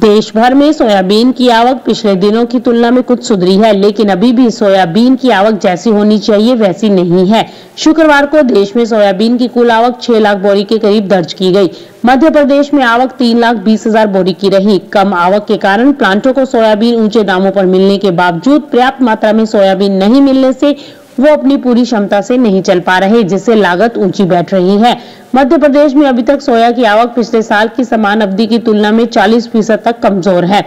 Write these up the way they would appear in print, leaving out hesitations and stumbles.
देश भर में सोयाबीन की आवक पिछले दिनों की तुलना में कुछ सुधरी है, लेकिन अभी भी सोयाबीन की आवक जैसी होनी चाहिए वैसी नहीं है। शुक्रवार को देश में सोयाबीन की कुल आवक 6 लाख बोरी के करीब दर्ज की गई। मध्य प्रदेश में आवक 3,20,000 बोरी की रही। कम आवक के कारण प्लांटों को सोयाबीन ऊंचे दामों पर मिलने के बावजूद पर्याप्त मात्रा में सोयाबीन नहीं मिलने से वो अपनी पूरी क्षमता से नहीं चल पा रहे, जिससे लागत ऊंची बैठ रही है। मध्य प्रदेश में अभी तक सोया की आवक पिछले साल की समान अवधि की तुलना में 40% तक कमजोर है।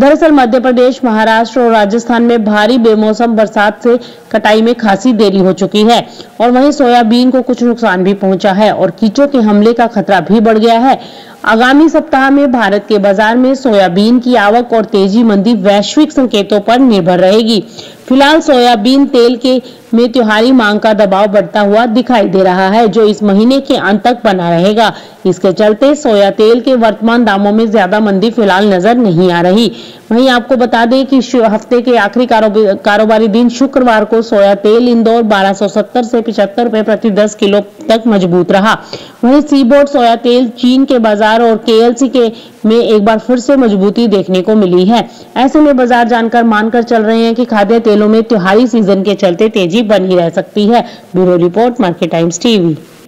दरअसल मध्य प्रदेश, महाराष्ट्र और राजस्थान में भारी बेमौसम बरसात से कटाई में खासी देरी हो चुकी है और वहीं सोयाबीन को कुछ नुकसान भी पहुंचा है और कीचों के हमले का खतरा भी बढ़ गया है। आगामी सप्ताह में भारत के बाजार में सोयाबीन की आवक और तेजी मंदी वैश्विक संकेतों पर निर्भर रहेगी। फिलहाल सोयाबीन तेल के में त्योहारी मांग का दबाव बढ़ता हुआ दिखाई दे रहा है, जो इस महीने के अंत तक बना रहेगा। इसके चलते सोया तेल के वर्तमान दामों में ज्यादा मंदी फिलहाल नजर नहीं आ रही। वहीं आपको बता दें कि हफ्ते के आखिरी कारोबारी दिन शुक्रवार को सोया तेल इंदौर 1270 से 75 रुपए प्रति 10 किलो तक मजबूत रहा। वहीं सीबोर्ड सोया तेल चीन के बाजार और KLC के में एक बार फिर से मजबूती देखने को मिली है। ऐसे में बाजार जानकार मानकर चल रहे हैं कि खाद्य तेलों में त्योहारी सीजन के चलते तेजी बनी रह सकती है। Bureau report, Market Times TV।